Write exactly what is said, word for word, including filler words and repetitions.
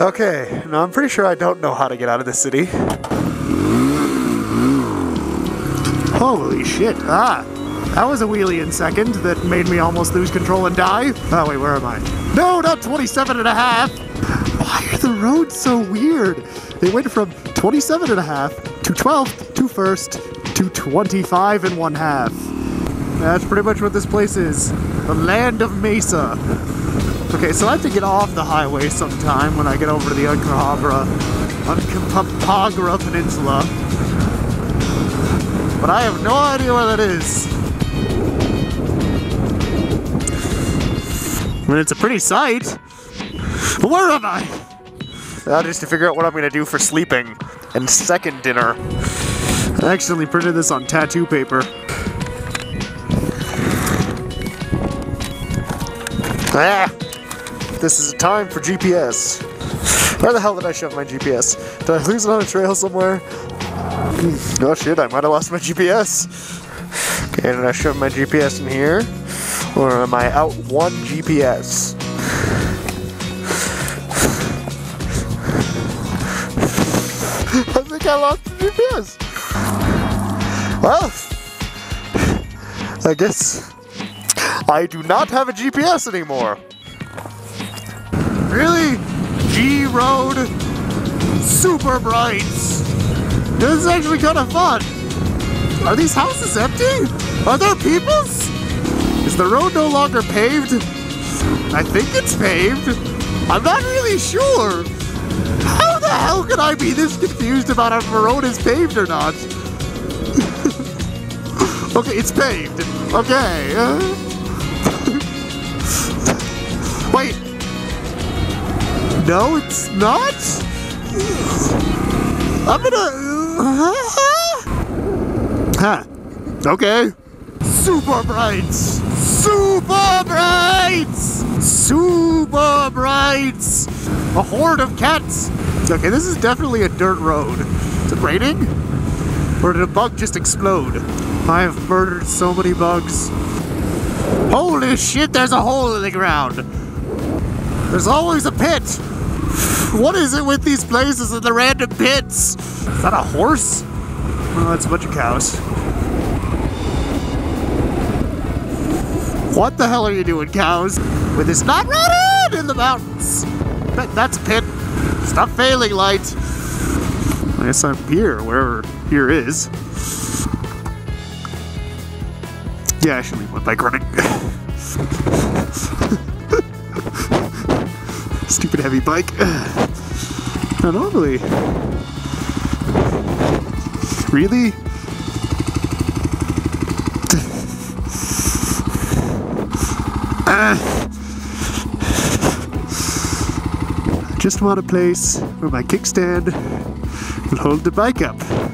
Okay, now I'm pretty sure I don't know how to get out of this city. Holy shit, ah! That was a wheelie in second that made me almost lose control and die. Oh wait, where am I? No, not twenty-seven and a half! Why are the roads so weird? They went from twenty-seven and a half to twelfth to first to twenty-five and one half. That's pretty much what this place is. The land of Mesa. Okay, so I have to get off the highway sometime when I get over to the Uncompahgre, Uncompahgre Peninsula. But I have no idea where that is. I mean, it's a pretty sight. But where am I? That is to figure out what I'm going to do for sleeping and second dinner. I actually printed this on tattoo paper. Ah! This is time for G P S. Where the hell did I shove my G P S? Did I lose it on a trail somewhere? Oh shit, I might have lost my G P S. Okay, did I shove my G P S in here? Or am I out one G P S? I think I lost the G P S. Well, I guess I do not have a G P S anymore. Really? G Road Super Brights. This is actually kind of fun. Are these houses empty? Are there peoples? Is the road no longer paved? I think it's paved. I'm not really sure. How the hell could I be this confused about if the road is paved or not? Okay, it's paved. Okay. Uh... Wait. No, it's not? I'm gonna... Huh. Okay. Super Brights! Super Brights! Super Brights! A horde of cats! Okay, this is definitely a dirt road. Is it raining? Or did a bug just explode? I have murdered so many bugs. Holy shit, there's a hole in the ground! There's always a pit! What is it with these places and the random pits? Is that a horse? Well, that's a bunch of cows. What the hell are you doing, cows? With this not rotted in the mountains. That, that's a pit. Stop failing, light. I guess I'm here, wherever here is. Yeah, I should leave my bike running. Stupid heavy bike. Not normally. Really? I just want a place where my kickstand will hold the bike up.